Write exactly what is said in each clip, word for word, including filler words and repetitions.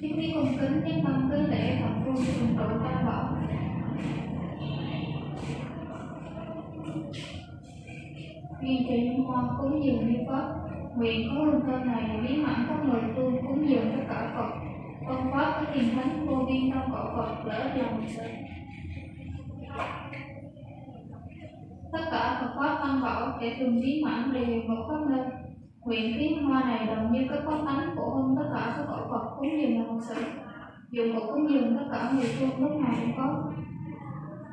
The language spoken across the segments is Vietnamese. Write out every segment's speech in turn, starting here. nhưng khi cùng kính đem bằng tư lễ hoặc trung cùng tự tam bảo. Vì trì Trung Hoa cúng dường như Pháp, nguyện có luân cơ này biến mãn các người tu cúng dường tất cả Phật, con Pháp có tiền thánh vô biên trong cõi Phật lỡ lòng sớm. Tất cả Phật Pháp Văn Bảo để từng biến mãn đều một Pháp lên, nguyện khiến hoa này đồng như các Pháp Thánh phổ hơn tất cả các cõi Phật cúng dường lòng sớm, dùng một cúng dường tất cả người tu lúc nào cũng có.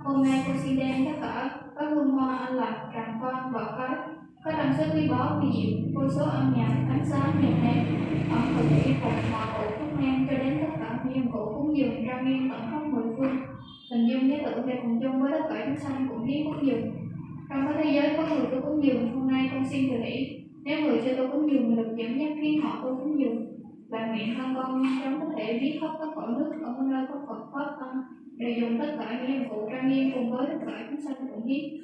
Hôm nay con xin đem tất cả các hương hoa an lạc, tràng quan, vợ cái, các đằng số quý báu vi diệu, vô số âm nhạc, ánh sáng, nhạc nén, ẩm thực, y phục, hòa cổ thuốc men cho đến tất cả nhiệm vụ cúng dường ra nguyên tận khắp mười phương. Hình dung cái tượng về cùng chung với tất cả chúng sanh cũng biết cúng dường. Trong cái thế giới có người tôi cúng dường, hôm nay con xin thừa nghĩ, nếu người cho tôi cúng dường được dẫn dắt khiến họ tôi cúng dường, và miệng thân con trong có thể biết khóc các cõi nước ở hôm nay có Phật Pháp Tăng đều dùng tất cả những nhiệm vụ trang nghiêm cùng với tất cả chúng sanh cũng biết.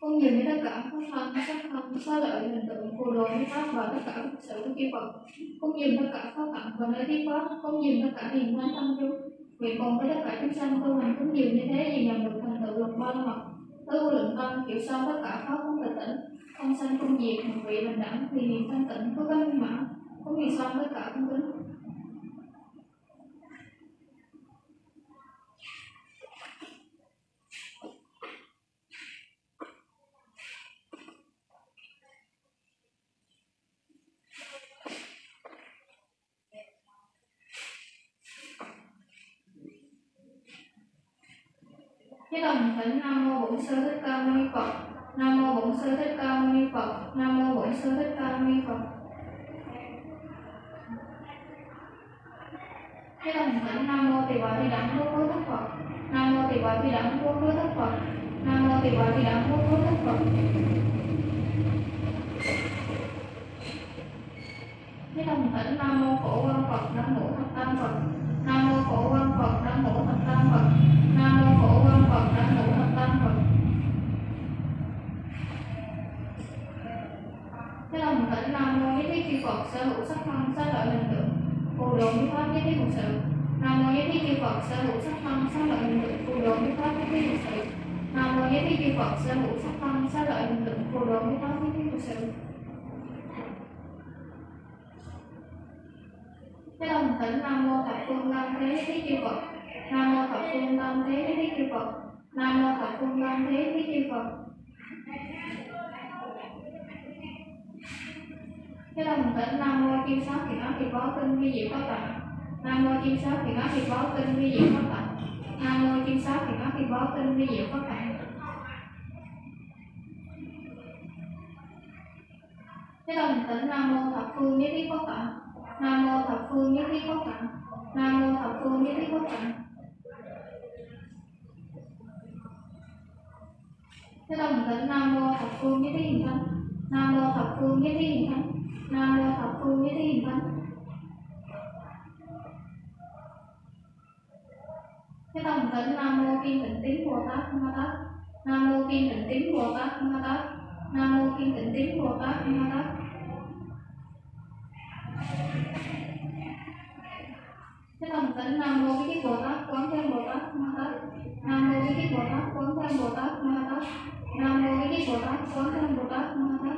Con dường như tất cả pháp thân, sắc thân, xá lợi, hình tượng, phù đồ, pháp và tất cả các sự của Phật. Con dường tất cả pháp hạnh và nơi thiết pháp. Con dường tất cả hiền thánh tâm trung. Nguyện cùng với tất cả chúng sanh tu hành cúng dường như thế thì nhận được thành tựu lục ban hoặc tứ vô lượng tâm kiểu sau tất cả pháp không tịch tỉnh, không sanh không diệt, một vị bình đẳng thì hiền thanh tịnh có các minh mã. Cúng dường xong tất cả cung kính. Thế đồng thỉnh Nam Mô Bổn Sư Thích Ca Mâu Ni Phật, Nam Mô Bổn Sư Thích Ca Mâu Ni Phật, Nam Mô Bổn Sư Thích Ca Mâu Ni Phật. Thế đồng thỉnh Nam Mô Tỳ Bà Thị Đẳng Vô Cấu Thất Phật, Nam Mô Tỳ Bà Thị Đẳng Vô Cấu Thất Phật, Nam Mô Tỳ Bà Thị Đẳng Vô Cấu Thất Phật. Thế đồng thỉnh Nam Mô Phổ Quang Phật Đẳng Ngũ Thập Tam Phật, Nam Mô Phổ Quang Phật Đẳng Ngũ Thập Tam Phật, Nam Mô Phổ Quang Phật Đẳng Ngũ Thập Tam Phật. Thế đồng thỉnh Nam Mô Nhất Thiết Chư Phật sở hữu sắc thân xá lợi hình tượng phù đồ như pháp nhất thiết thực sự. Nam Mô Nhất Thiết Chư Phật sở hữu sắc thân xá lợi hình tượng phù đồ như pháp nhất thiết thực sự. Nam Mô Nhất Thiết Chư Phật sở hữu sắc thân xá lợi hình tượng phù đồ như pháp nhất thiết thực sự. Thế đồng thỉnh Nam Mô Thập Phương Lâm Thế Nhất Thiết Chư Phật, Nam Mô Thập Phương Lâm Thế Nhất Thiết Chư Phật, Nam Mô Thập Phương Lâm Thế Nhất Thiết Chư Phật. Thế đồng thỉnh Nam Mô Kim Sám Thiện Ác Thiện Báo Kinh Vi Diệu Pháp Tạng, Nam Mô Kim Sám Thiện Ác Thiện Báo Kinh Vi Diệu Pháp Tạng, Nam Mô Kim Sám Thiện Ác Thiện Báo Kinh Vi Diệu Pháp Tạng. Thế đồng thỉnh Nam Mô Thập Phương Nhất Thiết Pháp Tạng, Nam Mô Thập Phương Nhất Thiết Pháp Tạng, Nam Mô Thập Phương Nhất Thiết Pháp Tạng. Thế đồng thỉnh Nam Mô Thập Phương Nhất Thiết Hình Thánh, Nam Mô Thập Phương Nhất Thiết Hình Thánh, Nam Mô Thập Phương Nhất Thiết Hình Thánh. Thế đồng thỉnh Nam Mô Kim Tịnh Tín Bồ Tát Ma Tát, Nam Mô Kim Tịnh Tín Bồ Tát Ma Tát, Nam Mô Kim Tịnh Tín Bồ Tát Ma Tát. Thế đồng thỉnh Nam Mô Bí Tích Bồ Tát Quán Thế Bồ Tát Ma Tát, Nam Mô Bí Tích Bồ Tát Quán Thế Bồ Tát Ma Tát, Nam Mô Bí Tích Bồ Tát Quán Thế Bồ Tát Ma Tát.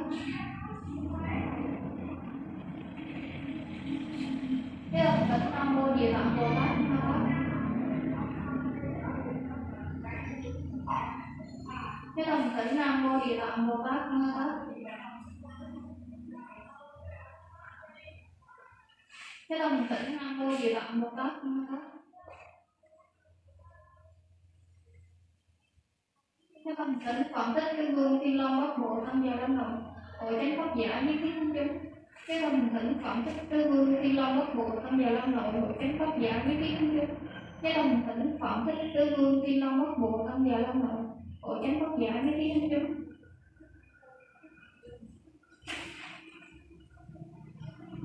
Thế đồng thỉnh Nam Mô Địa Tạng Bồ Tát Ma Tát. Thế đồng thỉnh Nam Mô Địa Tạng Bồ Tát Ma Tát. Thế đồng thỉnh Nam Mô Địa Tạng Bồ Tát Ma Tát. Thế đồng thỉnh Phẩm Tích Kinh Vương Thiên Long Bát Bộ Tăng Giàu Lâm Đồng Hội Thánh Pháp Giả Nhất Thiết Công Chúng. Thế đồng thỉnh Phẩm Tích Kinh Vương Thiên Long Bát Bộ Tăng Giàu Lâm Đồng Hội Thánh Pháp Giả Nhất Thiết Công Chúng. Thế đồng thỉnh Phẩm Tích Kinh Vương Thiên Long Bát Bộ Tăng Giàu Lâm Đồng Hội Thánh Pháp Giả Nhất Thiết Công Chúng.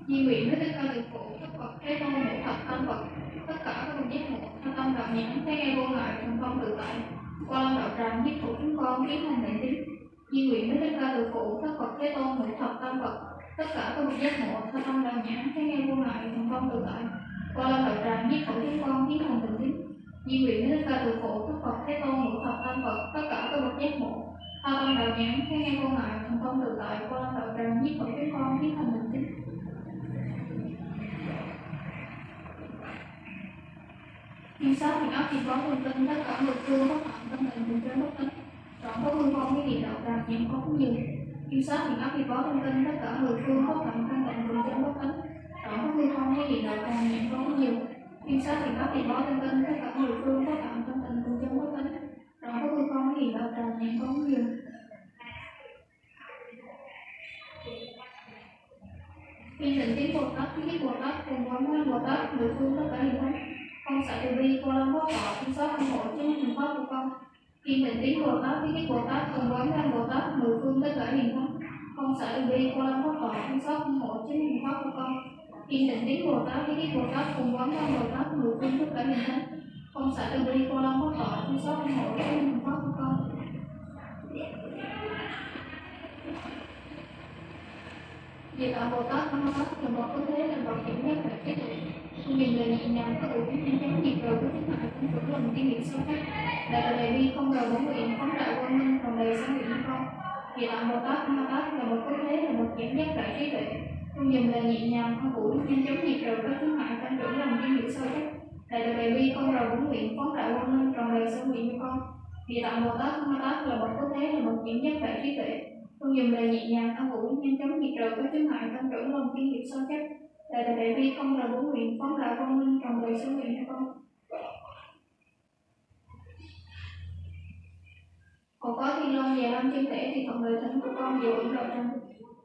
Di nguyện với tất cả từ phụ các Phật thế tôn ngũ thập tam Phật, tất cả các bậc giác ngộ thân tâm đạo nhãn thế ngay vô ngại thần thông tự tại qua lâm đạo tràng giúp phụ chúng con kiến hành đại tín. Di nguyện với tất cả từ phụ các Phật thế tôn ngũ thập tam Phật, tất cả các một giấc ngủ, thơ con đồng nhãn, thế nghe vô hại, thần phong tự tại. Qua lo hỏi rằng, giết khẩu tiếng con, giết hồn tự tính. Di quyền đến ca tự khổ, các Phật, Thế Tôn, ngũ thập tam Phật, tất cả có một giấc ngủ. Thơ con đồng nhãn, thế nghe vô hại, thần phong tự tại. Qua lo hỏi rằng, giết khẩu tiếng con, giết hồn tự tính. Nhân sáu thì óc thì có phương tinh, tất cả lực phương bất hạnh, tâm hình từ trên bất tính. Chọn có phương con với việc đạo đàm, nhiệm có cũng nhiều. Nhân sáu thì óc thì có phương tinh, tất cả lực phương bất hạnh, tâm hình từ trên bất tính. Chọn có phương con với việc đạo đàm, nhiệm có cũng nhiều. Nhân sáu thì óc thì có phương tinh, tất cả lực phương bất hạnh, tâm hình từ trên bất tính. Chọn có phương con với việc đạo đàm, nhiệm có cũng nhiều. Nhân tình tiến bồ tát, kiến bồ tát, cùng quán quán bồ tát, lực phương tất cả hiện hết. Con sợ từ bi cô lâm quốc họ không xóa không hộ chứ hình pháp của con. Khi mình tiếng Bồ Tát với cái Bồ Tát cần quán ra Bồ Tát mười phương tất cả hình pháp. Con sợ từ bi cô lâm quốc họ không xóa không hộ chứ hình pháp của con. Khi mình tiếng Bồ Tát với cái Bồ Tát cần quán ra Bồ Tát mười phương tất cả hình pháp. Con sợ từ bi cô lâm quốc họ không xóa không hộ chứ hình pháp của con. Việc ở Bồ Tát không có thường một có thế là một kiểm nhất là kết thúc. Nhìn lời nhìn nhằm các ủ những chánh nghiệp rồi có thiết hại cũng tưởng lòng kinh nghiệm sâu sắc. Đại đạo đại bi không ngờ bốn nguyện phóng đại quang minh còn đầy sáng nguyện như không. Vì đạo Bồ Tát Ma Tát là một cố thế là một giảng giác đại trí tuệ. Không nhìn lời nhị nhằm các ủ những chánh nghiệp rồi có thiết hại cũng tưởng lòng kinh nghiệm sâu sắc. Đại đạo đại bi không ngờ bốn nguyện phóng đại quang minh còn đầy sáng nguyện như không. Vì đạo Bồ Tát Ma Tát là một cố thế là một giảng giác đại trí tuệ. Không nhìn lời nhị nhằm các ủ những chánh nghiệp rồi có thiết hại cũng tưởng lòng kinh nghiệm sâu sắc. Đại đạo đại bi không là bốn nguyện phóng đại quang minh tròn đầy số nguyện hay không? Còn có thiên long và long chân thể thì phần đời thánh của con đều ủng hộ rằng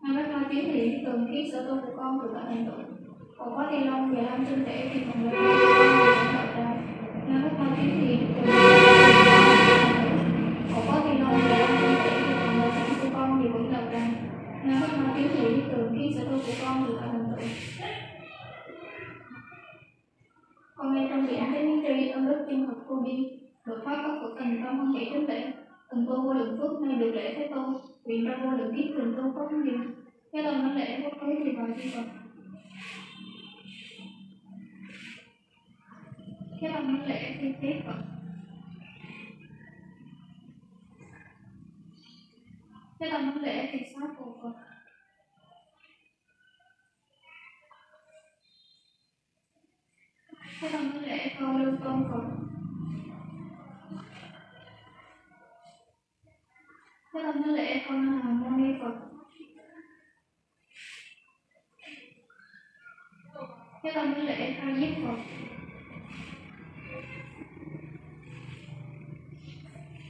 hai bát ma chiến thì từng khiến sở tu của con được tận thành tựu. Còn có thiên long và long chân thể thì phần đời thánh của con đều ủng hộ rằng hai bát ma chiến thì từng khiến sở tu của con được tận thành tựu. Còn có thiên long và long chân thể thì phần đời thánh của con đều ủng hộ rằng hai bát ma chiến thì từng khiến sở tu của con được tận thành tựu. Con nghe trong giảng đến những tri ân đức chân thật vô biên, được phát các cuộc tình tâm không kể chính tệ, từng tu vô lượng phước nay được lễ Thế Tôn, nguyện trong vô lượng kiếp từng tu có nhiều. Thế Tôn nói lễ quốc tế thì vào chư Phật. Thế Tôn nói lễ thì tiếp Phật. Thế Tôn nói lễ thì sát của Phật. Thế Tôn nói lễ câu lưu tôn Phật. Thế Tôn nói lễ câu Na Hàm Mô Ni Phật. Thế Tôn nói lễ Tha Diếp Phật.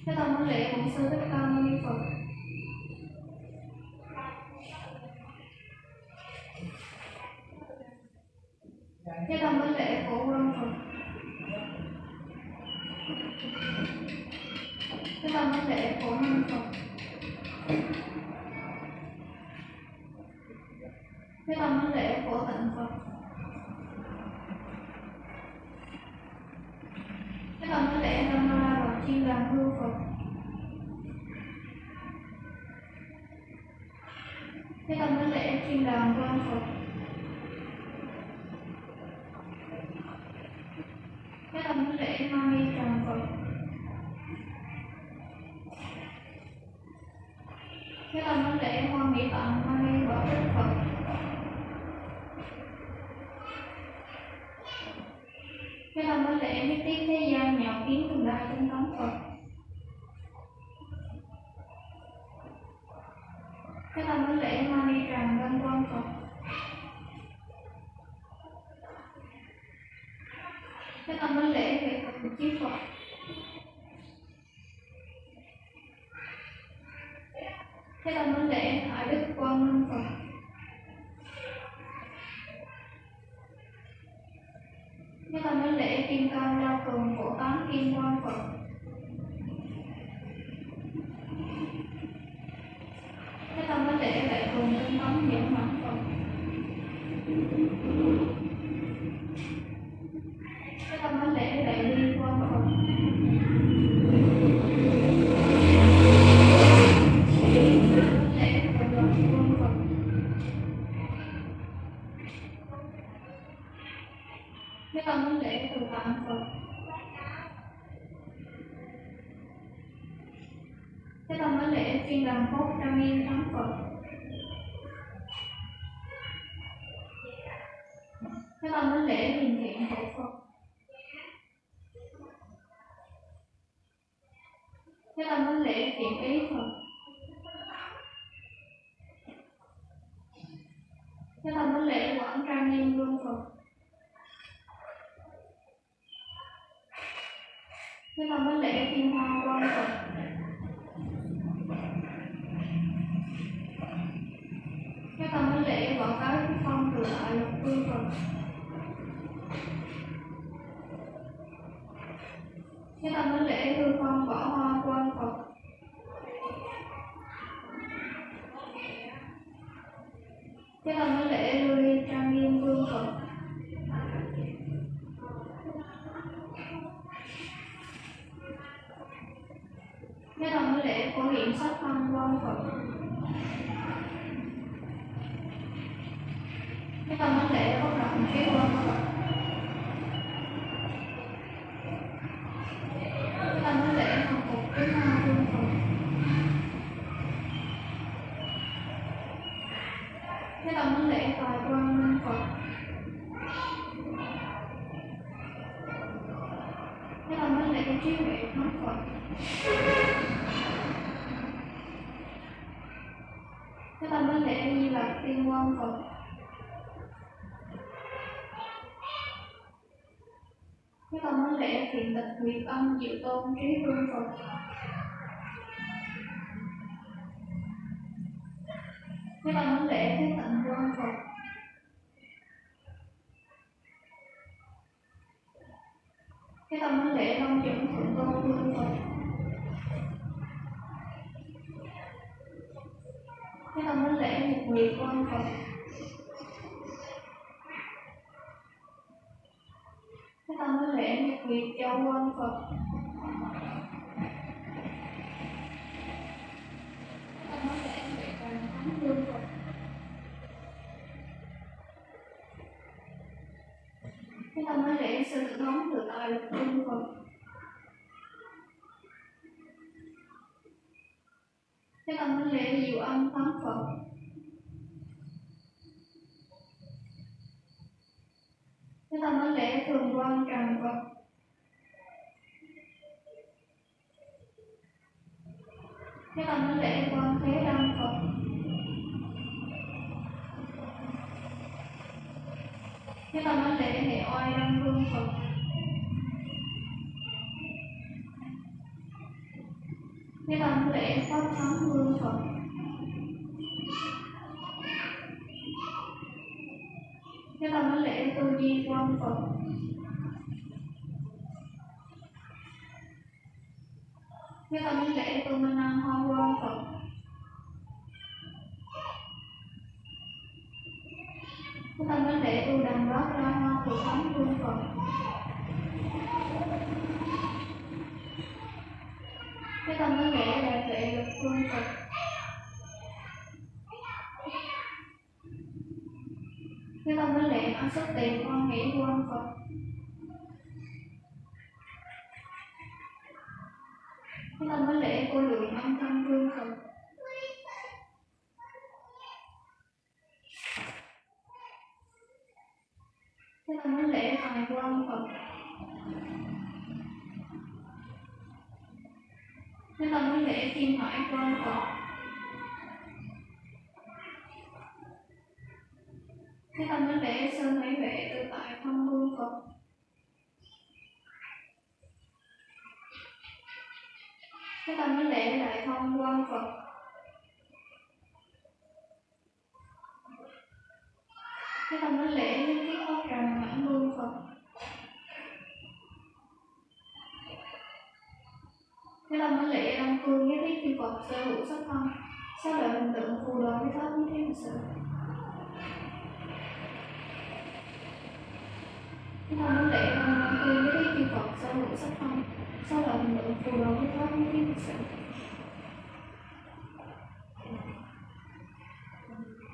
Thế Tôn nói lễ Bổn Sư Thích Ca Mâu Ni Phật. Thế Tôn nói lễ Phổ Quang Phật. Thế Tôn nói lễ Phổ Năng Phật. Thế Tôn nói lễ Phổ Tịnh Phật. Thế Tôn nói lễ Nam Ma Và Chiên Đàn Hương Phật. Thế Tôn nói lễ Chiên Đàn Quang Phật. Thế Tôn nói lễ Ma Ni Tràng Phật. Thế Tôn nói lễ Hoa Mỹ Tạng Ma Ni Bảo Tích Phật. Thế Tôn nói lễ Nhất Thiết Thế Gian Nhạo Kiến Thường Đại Tinh Tấn Phật. Thế Tôn nói lễ Ma Ni Tràng Văn Quang Phật. Thế Tôn nói lễ Huệ Phật Chí Phật. Thế Tôn nói lễ Hải Đức Quang Minh Phật. Thế Tôn nói lễ Kim Cang Lao Cường Phổ Tán Kim Quang Phật. Thế Tôn nói lễ Đại Cường Tinh Tấn Nhẫn Mạnh Phật. Thế Tôn nói lễ Đại Bi Quang Phật. Lễ Phật Quang Phật. Thế còn môn lễ từ tạm rồi. Thế còn môn lễ chuyên làm cốt cam yên thắng Phật. Thế còn môn lễ hiện thiện của Phật. Thế còn môn lễ thiện ý Phật. Thế còn môn lễ quảng trang nghiêm luôn Phật. Thế là vấn lễ thiên hoa quang Phật. Thế là vấn lễ quả cáo phong từ tại lục phương Phật. Thế là vấn lễ hư phong bỏ hoa quang Phật. Thế là vấn lễ lưu ly trang nghiêm vương Phật. Thế là môn lễ phổ hiện sắc thân quang Phật. Thế là môn lễ bất động trí quang Phật. Thế là môn lễ hồng phục trí ma vương Phật. Thế là môn lễ tài quang minh Phật. Thế là môn lễ trí huệ thắng Phật. Thế là vấn lễ Di Lạc Tiên Quang Phật. Thế là vấn lễ Thiện Tịch Nguyệt Âm Diệu Tôn Trí Vương Phật. Thế là vấn lễ Thế Tịnh Quang Phật. Thế là vấn lễ Long Chuẩn Thượng Tôn Vương Phật. Thế là môn lễ nhật nguyệt quang Phật. Thế là môn lễ nhật nguyệt châu quang Phật. Thế là môn lễ nguyệt vàng thắng vương Phật. Thế là môn lễ sự thống tự tại lục vương Phật. Thế là môn lễ diệu âm thắng Phật. Thế là môn lễ thường quang tràng Phật. Thế là môn lễ quang thế đăng Phật. Thế là môn lễ hệ oai đăng vương Phật. Thế là môn lễ pháp thắng vương Phật. Thế là môn lễ tư duy quang Phật. Thế là môn lễ tu minh an hoa quang Phật. Thế là môn lễ tu đàn bát ra hoa tự thắng vương Phật. Thế là môn lễ đại tuệ lục phương Phật. Thế là môn lễ an xuất tề quan hỷ quang Phật. Thế là môn lễ cô lượng an thân vương Phật. Thế là môn lễ tài quang Phật. Thế là môn lễ thiên hải quang Phật. Thế là môn lễ sơn hải huệ tự tại thông vương Phật. Thế là môn lễ đại thông quang Phật. Thế là môn lễ liên tiếp pháp tràng mãn vương Phật. Thế là môn lễ Đông Phương nhất thiết chư Phật sở hữu sắc thân, sao lợi hình tượng phù đồ với pháp như thế mà sự. Thế là môn lễ Đông Phương nhất thiết chư Phật sở hữu sắc thân, sao lợi hình tượng phù đồ với pháp như thế mà sự.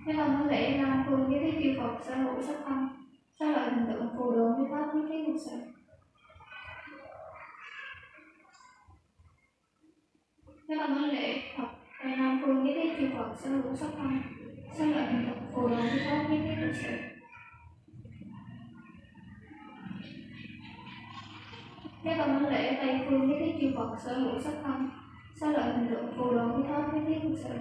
Thế là môn lễ Đông Phương nhất thiết chư Phật sở hữu sắc thân, Sao lại hình tượng phù đồ như pháp như thế sao? Nếu mà nói lễ Phật hay Nam Phương như thế thì Phật sẽ đủ sắc phong. Sao lại hình tượng phù đồ như pháp như thế sao? Nếu mà nói lễ Tây Phương như thế thì Phật sẽ đủ sắc phong. Sao lại hình tượng phù đồ như pháp như thế sao?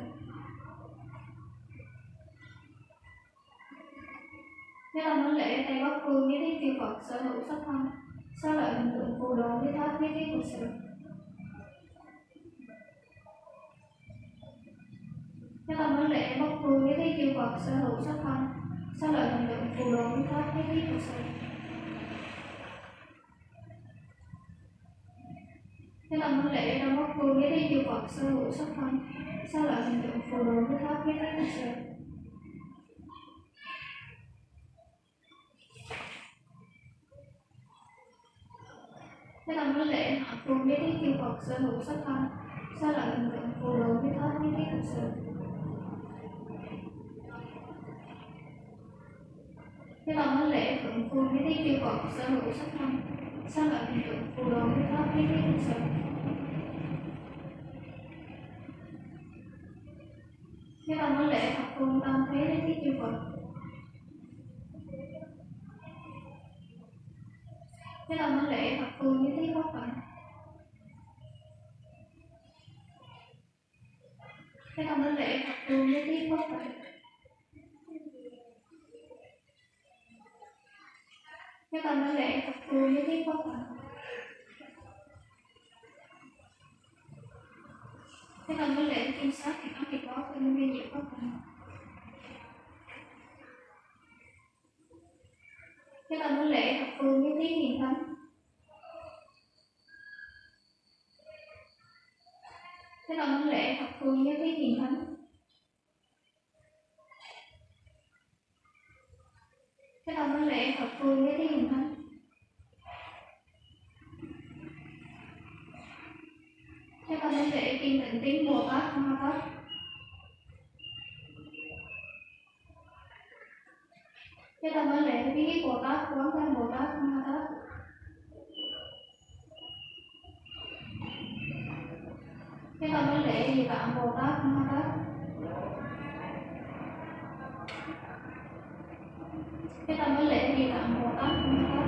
Nếu là nói lễ Tây Bắc Phương nghĩa thế tiêu Phật sở hữu sắc phong, sao lại hình tượng phù đồ với tháp nghĩa thế của sự? Nếu là nói lễ Bắc Phương nghĩa thế tiêu Phật sở hữu sắc phong, sao lại hình tượng phù đồ với tháp nghĩa thế của sự? Nếu là nói lễ Đông Bắc Phương nghĩa thế tiêu Phật sở hữu sắc phong, sao lại hình tượng phù đồ với tháp nghĩa thế của sự? Thế là nói lễ Hạ Phương biết thích tiêu Phật sở hữu sắc phong, sao lại hình tượng phù đồ với thói biết thích thực sự? Thế là nói lễ Thượng Phương biết thích tiêu Phật sở hữu sắc phong, sao lại hình tượng phù đồ với thói biết thích thực sự? Thế là nói lễ Hạ Phương Tam Thế biết thích tiêu Phật. Thế là nói lễ Phật Phương với thế Pháp Phật. Thế là nói lễ Phật Phương với thế Pháp Phật. Thế là nói lễ Phật Phương với thế Pháp Phật. Thế là nói lễ Kim Sát thì nó thì có tên viên diệu Pháp Phật. Thế là nói lễ Thập Phương với thí Hiền Thánh. Thế là nói lễ Thập Phương với thí Hiền Thánh. Thế là nói lễ Thập Phương với thí Hiền Thánh. Thế là nói lễ Kiên Tịnh Tín Bồ Tát Ma Tát. Thế là nói lễ Ví Bồ Tát, Quán Thân Bồ Tát, Ma Tát. Thế là nói lễ Địa Tạng Bồ Tát, Ma Tát. Thế là nói lễ Địa Tạng Bồ Tát, Ma Tát.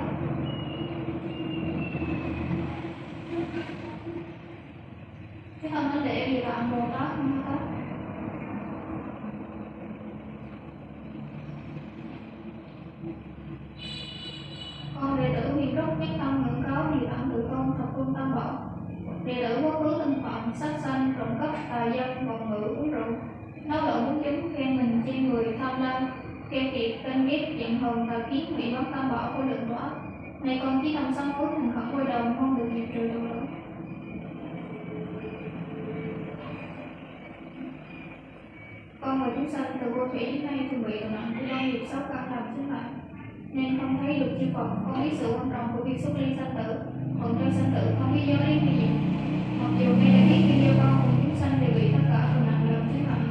Thế là nói lễ Địa Tạng Bồ Tát, Ma Tát. Con đệ tử Huyền Trúc nhất tâm ngưỡng cáo Địa Tạng Tự Tôn Thập Phương Tam Bảo. Đệ tử quá khứ tinh phạm, sát sanh, trộm cắp, tà dâm, vọng ngữ, uống rượu, náo loạn muốn chứng, khen mình chê người, tham lam, keo kiệt, canh ghét, giận hờn, tà kiến, hủy bóng Tam Bảo của lượng đó. Này con chỉ tâm sân cố thành khẩn quay đầu, không được diệt trừ đâu nữa. Con người chúng sanh từ vô thủy đến nay thường bị nặng của công nghiệp sáu căn làm sinh mạng, nên không thấy được chư Phật, không biết sự quan trọng của việc xuất ly sanh tử, còn trong sanh tử không biết giới lý hay gì. Mặc dù ngay đã biết video con cùng chúng sanh đều bị tất cả phần nặng lần sinh mạng,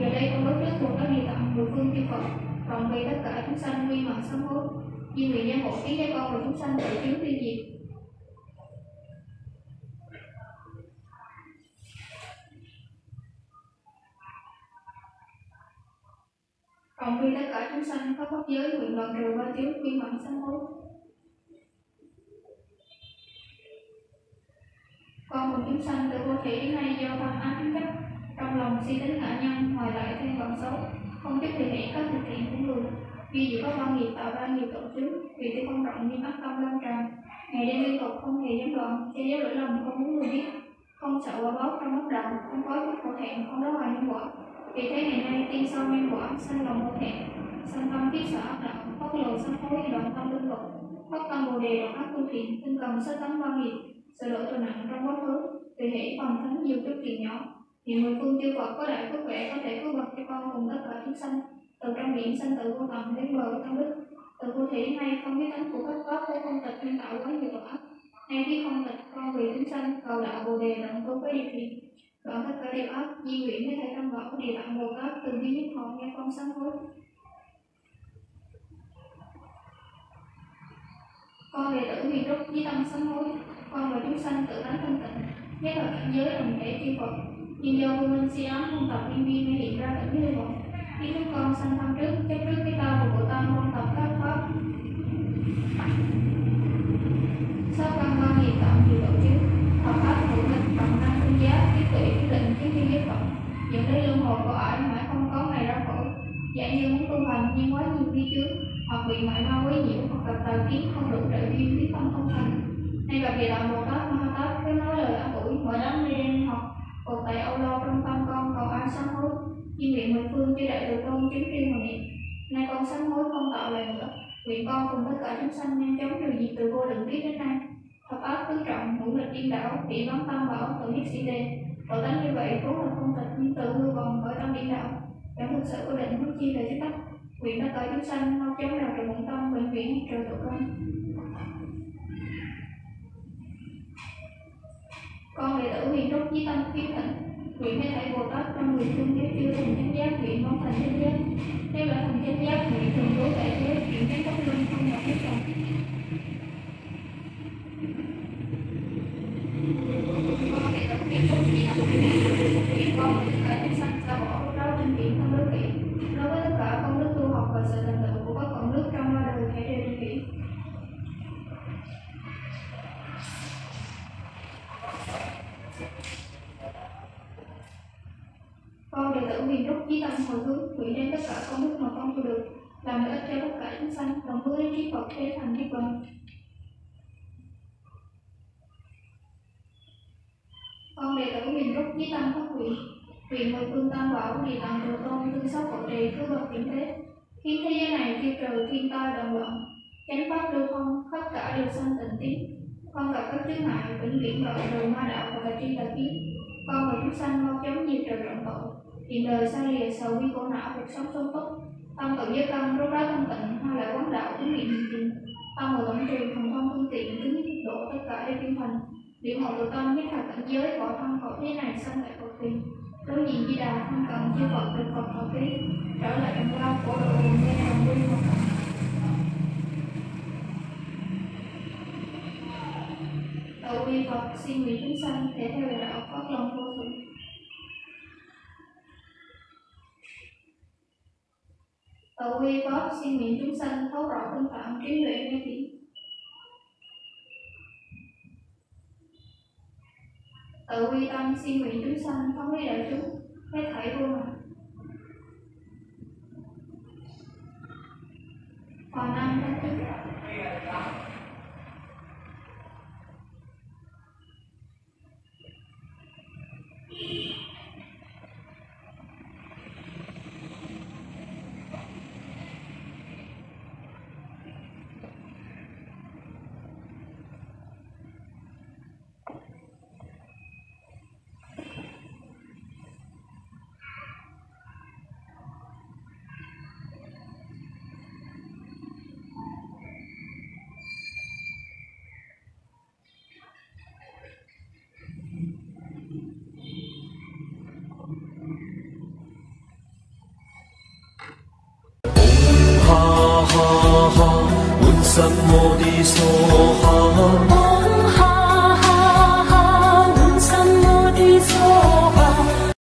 giờ đây con bước trước thuộc các Địa Tạng mười phương chư Phật, còn vì tất cả chúng sanh quy mạng sám hối, nhưng vì nhân hộ khiến cho con và chúng sanh tự chứng tiêu diệt. Còn khi tất cả chúng sanh có pháp giới nguyện bằng trừ ba chiếu quy mạng sám hối. Con cùng chúng sanh từ vô thủy đến nay do tham ái tính cách, trong lòng suy tính hạ nhân, ngoài lại thêm còn xấu, không biết thực hiện các thực hiện của người. Vì dù có ba nghiệp tạo ba nghiệp tổ chức, vì thế quan trọng như ác tâm lâm tràn, ngày đêm liên tục không hề gián đoạn, che giấu lỗi lầm không muốn người biết, không sợ quả báo trong bất đạo, không có chút khổ thẹn, không nói hoài nhân quả. Vì thế ngày nay tiên sau nhân quả sanh lòng vô thẹn, sanh tâm kiết sở ác đạo, phát lộ sanh hối đoạn tâm liên tục, phát tâm bồ đề đoạn ác tu thiện, tinh cần sơ tánh ba nghiệp, sửa lỗi tội nặng trong quá khứ, tùy hỷ phần thánh nhiều trước kỳ nhỏ. Hiện mười phương chư Phật có đại phước huệ có thể cứu bậc cho con cùng tất cả chúng sanh, từ trong biển sanh từ vô tận đến bờ trong đức, từ vô thủy nay không biết tánh của các pháp của không tịch nên tạo quá nhiều tội ác, nay biết không tịch con vì chúng sanh cầu đạo bồ đề đoạn tu với điều thiện. Đoạn tất cả điều ác, di nguyện với Thầy Tam Bảo, Địa Tạng Bồ Tát, từng duy nhất họ nghe con sám hối. Con đệ tử Quy Túc với tâm sám hối, con và chúng sanh tự tánh thanh tịnh, nhất là cảnh giới đồng thể chư Phật. Nhưng do vô minh si ám không tập liên viên mới hiện ra cảnh giới Phật. Khi chúng con sanh tâm trước, chấp trước cái ta và bộ tâm không tập các pháp. Sau căn quan hiện tạm nhiều tổ chức, học pháp của mình bằng năng tinh giá, trí tuệ trí định trí thiên giới Phật, dẫn đến luân hồi của ải mãi không có ngày ra khỏi. Giả như muốn tu hành nhưng quá nhiều vi trước, hoặc bị mãi ma quấy nhiễu, hoặc gặp tà kiến không đủ trợ duyên quyết tâm không thành. Nay bậc Địa Tạng Bồ Tát Ma Ha Tát cứ nói lời an ủi mọi đám mê đen học, còn tại Âu Lo trong tâm con còn ai sám hối, nhưng nguyện mười phương chư đại từ tôn chứng tri huệ. Nay con sám hối không tạo lời nữa, nguyện con cùng tất cả chúng sanh nhanh chóng điều diệt từ vô lượng kiếp đến nay. Thập ác tứ trọng, ngũ nghịch điên đảo, bị bắn tam bảo, tự nhất sĩ đề. Tội tánh như vậy vốn là không tịch, nhưng tự hư vòng bởi tâm điên đảo. Chẳng thực sự của định hướng chi về chức tắc, nguyện tất cả chúng sanh mau chóng nào trừ bụng tâm, bệnh viện trừ tụ con. Con đệ tử Quy Túc chí tâm khuyến thịnh, nguyện hết thảy Bồ Tát trong người thương nếu chưa thành chánh giác, nguyện mong thành chánh giác. Nếu đã thành chánh giác, nguyện thường trú tại thế, nguyện chánh pháp luân không nhập hết lòng. Con đệ tử Quy Túc chí tâm khuyến thịnh, nguyện con và tất cả chúng sanh xa bỏ ráo tinh kiến thân đức kỷ. Đối với tất cả công đức tu học và sự thành tựu của các công đức trong ba đời hãy đều tinh kiến. Con đệ tử Quy Túc chí tâm hồi hướng, nguyện đem tất cả công đức mà con tu được làm lợi ích cho tất cả chúng sanh, đồng hứa đến trí Phật để thành trí Phật. Con đệ tử Quy Túc chí tâm phát nguyện, nguyện mười phương tam bảo Địa Tạng Bồ Tôn thương xót hộ trì cứu bậc điểm thế, khiến thế giới này tiêu trừ thiên tai động loạn, chánh pháp lưu thông, khắp cả đều sanh tịnh tiến. Con gặp các chướng ngại vĩnh viễn đoạn đường ma đạo và tri tà kiến. Con và chúng sanh mau chóng diệt trừ trọng tội, hiện đời xa lìa sầu vi khổ não, cuộc sống sung túc. Tâm tự giới tâm rốt ráo thanh tịnh, hoa lại quán đạo chứng niệm tiền. Tâm và tổng trì thần thông phương tiện chứng nhiếp độ tất cả để tiến hành. Niệm hộ tự tâm nhất là cảnh giới bỏ thân khỏi thế này sanh lại Phật tiền. Đối diện Di Đà thân cần chư Phật được Phật thọ ký, trở lại cảnh quan của độ nghe đồng quy Phật. Tự vi Phật xin nguyện chúng sanh để theo đạo phát lòng vô thượng. Tự vi Phật xin nguyện chúng sanh thấu rõ thân phạm trí huệ ngay thị. Tự quy tâm xin nguyện chúng sanh phóng lý đại chúng hết thảy vô ngại. Hòa năng thanh tịnh. Sam mô đi so ha.